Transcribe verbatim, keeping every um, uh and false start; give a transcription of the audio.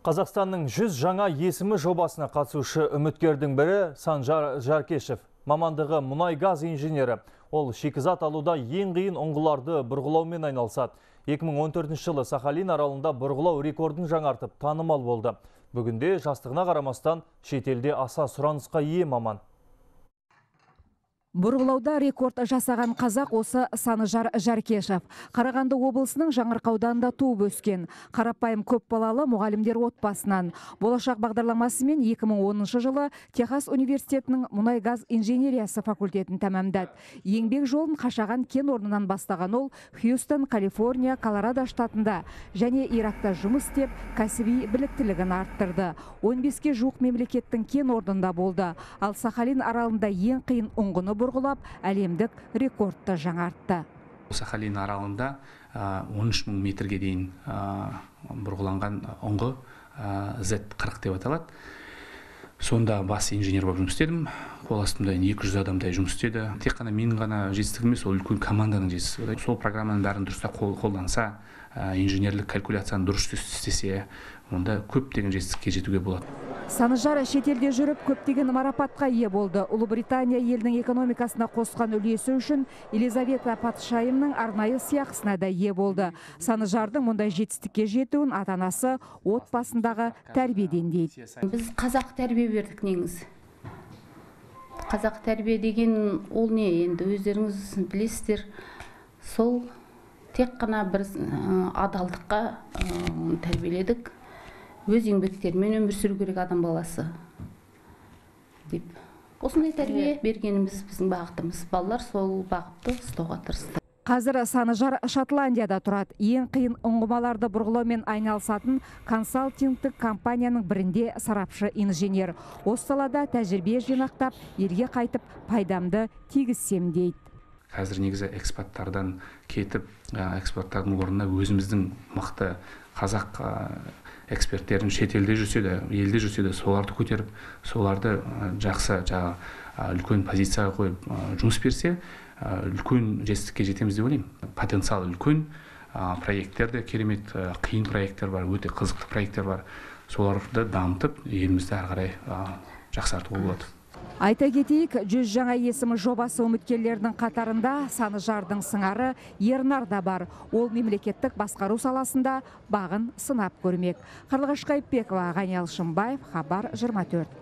Қазақстанның жүз жаңа есімі жобасына қатысушы үміткердің бірі Санжар Жаркешев. Мамандығы мұнай-газ инженері. Ол Шекизат Алуда ең қиын ұңғыларды бұрғылаумен айналысады. екі мың он төртінші жылы Сахалин аралында бұрғылау рекордын жаңартып танымал болды. Бүгінде жастығына қарамастан шетелде аса сұранысқа ие маман. Бұрғылауда рекорд жасаған қазақ осы Санжар Жаркешев. Қарағанды облысының Жаңаарқа ауданында туып өскен. Қарапайым көп балалы мұғалімдер отбасынан. Болашақ бағдарламасымен екі мың оныншы жылы Техас университетінің мұнай-газ инженериясы факультетін тәмамдады. Еңбек жолын Қашаған кен орнынан бастаған ол Хьюстон, Калифорния, Колорадо штатында және Иракта жұмыс істеп, кәсіби біліктілігін арттырды. он беске жуық мемлекеттің кен орнында болды. Ал Сахалин аралында ең қиын ұңғыны бұрғылап, әлемдік рекордты жаңартты. Сахалин аралында он үш мың метрге дейін бұрғыланған ұңғы зет қырық деп аталады. Сонда бас инженер болып жұмыс істедім. Қол астымда екі жүз адамдай жұмыс істеді. Тек қана менің ғана жетістігім емес, ол үлкен команданың жетістігі. Сол программаның бәрін дұрыста қолданса, инженерлік калькуляцияны дұрыс істесе, онда көптеген жетістікке жетуге болады. Санжар шетелде жүріп көптеген марапатқа ие болды. Улы Британия елінің экономикасына қосқан үлесі үшін Елизавета Патшайымның арнайы сыйақысына да ие болды. Санжардың мұндай жетістікке жетуін ата-анасы отбасындағы тәрбиеден дейді. Біз қазақ тәрбие бердік неңіз. Қазақ тәрбие деген ол не, енді өздеріңіз білесіздер. Сол тек қана бір адалдыққа тәрбиеледік. Өз еңбектерімен өмір сүру керек адам баласы деп. Осындай тәрбие бергеніміз біздің бағытымыз. Балалар сол бағытты ұстауға тырысты. Қазір Санжар Шотландияда тұрады. Ең қиын ұңғымаларды бұрғылаумен айналысатын консалтингтік компанияның бірінде сарапшы инженер. Осы салада тәжірибе жинақтап, елге қайтып, пайдамды тигізсем дейді. Қазір негізі экспорттардан кетіп, экспорттардың орнына өзіміздің мықты қазақ эксперттерін шетелде жүрсе де, елде жүрсе де, соларды көтеріп, соларды жақсы үлкен позицияға қойып жұмыс берсе, үлкен жетістікке жетеміз деп ойлаймын. Потенциал үлкен, проекттер керемет, қиын проекттер бар, өте қызықты проекттер бар. Соларды дамытып, елімізді әрі қарай жақсартуға болады. Айта кетейік, жүз жаңа есім жобасы үміткерлерінің қатарында Санжардың сыңары Ернар да бар. Ол мемлекеттік басқару саласында бағын сынап көрмек. Қарлығаш Шымбаев, хабар жиырма төрт.